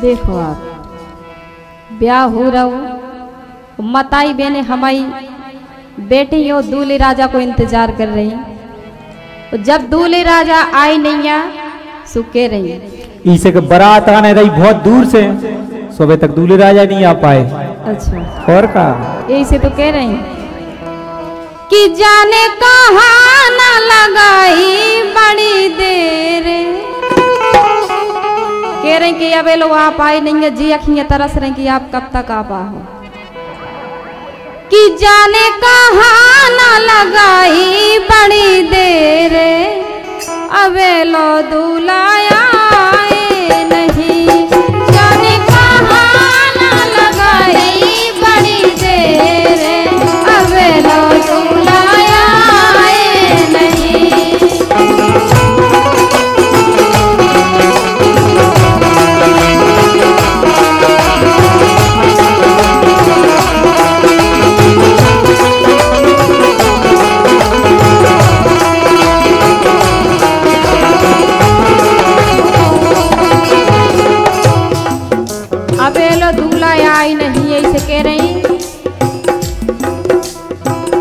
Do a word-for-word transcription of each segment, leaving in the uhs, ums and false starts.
देखो आप ब्याह हो रहा मताई बेने हमारी बेटी यो दूल्हे राजा को इंतजार कर रही तो जब दूल्हे राजा आए नहीं सो कह रही इसे का बारात आने रही बहुत दूर से सुबह तक दूल्हे राजा नहीं आ पाए। अच्छा और का इसे तो कह रही कि जाने कहा ना लगाई बड़ी देर कह रही कि अब ये लोग आप आए नहीं है जी अखियाँ तरस रहे कि आप कब तक आप आओ कि जाने कहा ना लगाई बड़ी देर अबे लो दूल्हा आए नहीं जाने कहा ना लगाई बड़ी देर अबे लो दूल्हा आए नहीं।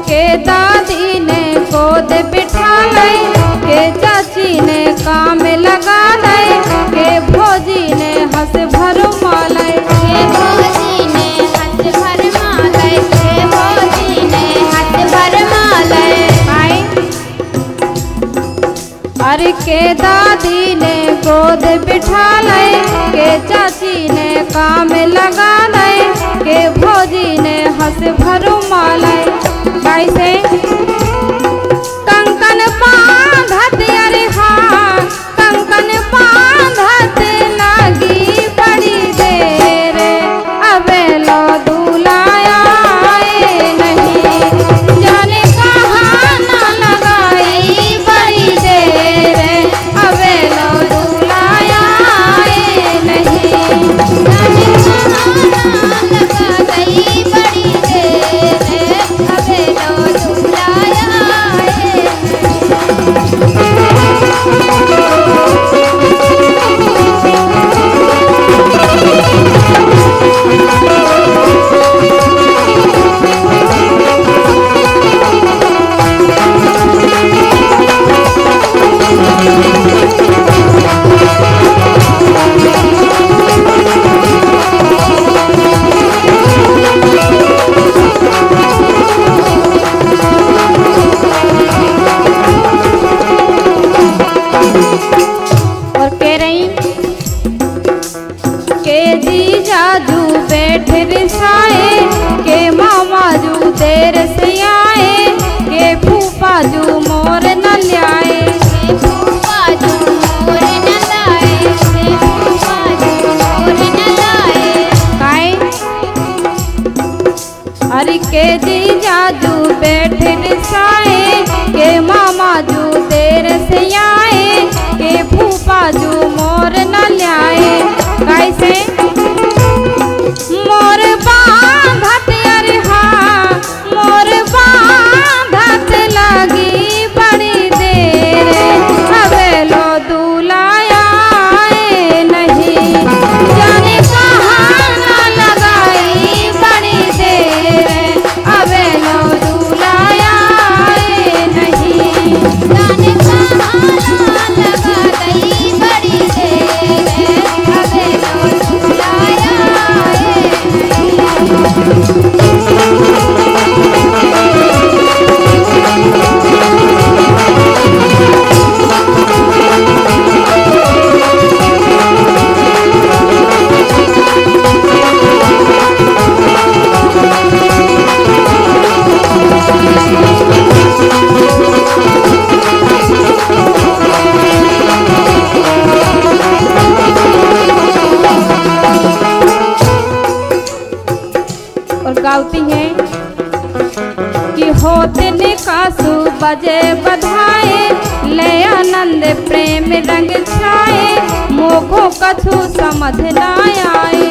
के दादी ने गोद बिठा लाए के चाची ने काम लगा लाए के भौजी ने हंस भरू मालाए कैसे कंकन बांधत अरे हाँ कंकन बांधत लगी बड़ी देर अबे लो दूल्हा आए नहीं जाने कहा ना लगाई बड़ी देर बजे बधाए ले आनंद प्रेम रंग छाए मोखो कछु समझ न आए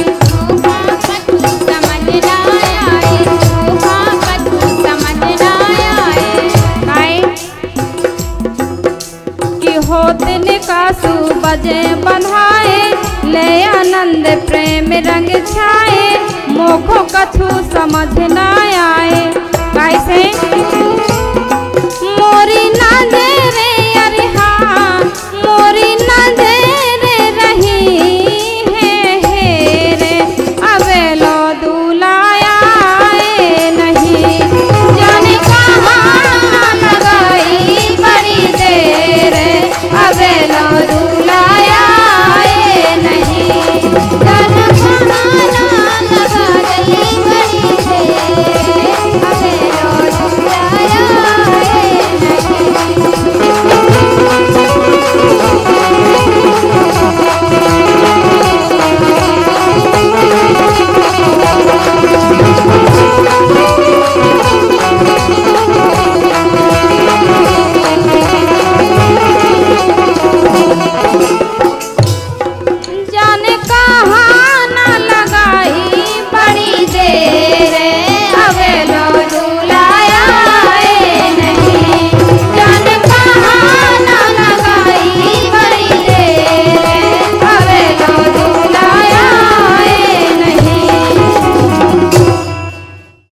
कि होत निकासु बजे बधाए ले आनंद रंग छाए मोखो कछु समझ ना आए। कैसे